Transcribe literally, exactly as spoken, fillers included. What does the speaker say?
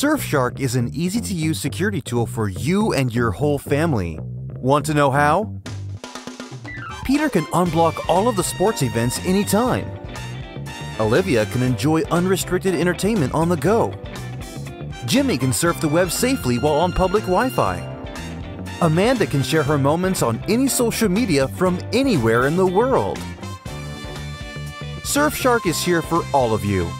Surfshark is an easy-to-use security tool for you and your whole family. Want to know how? Peter can unblock all of the sports events anytime. Olivia can enjoy unrestricted entertainment on the go. Jimmy can surf the web safely while on public Wi-Fi. Amanda can share her moments on any social media from anywhere in the world. Surfshark is here for all of you.